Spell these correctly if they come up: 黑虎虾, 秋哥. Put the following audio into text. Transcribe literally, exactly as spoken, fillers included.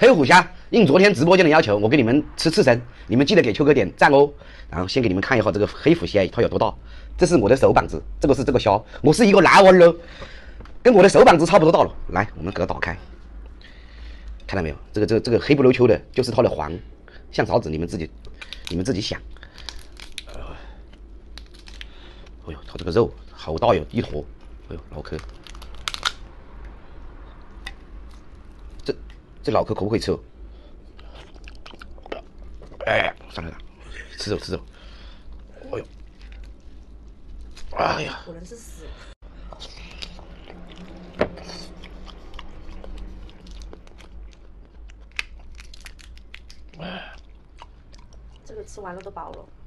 黑虎虾应昨天直播间的要求，我给你们吃刺身，你们记得给秋哥点赞哦。然后先给你们看一下这个黑虎虾它有多大，这是我的手膀子，这个是这个虾，我是一个男娃喽，跟我的手膀子差不多大了。来，我们给它打开，看到没有？这个这个这个黑不溜秋的，就是它的黄，像啥子你们自己你们自己想。呃，哎呦，它这个肉好大哟，一坨，哎呦，老磕。 这脑壳可不可以吃？哎，上来了，吃肉吃肉。哎呦，哎呀！果然是死。这个吃完了都饱了。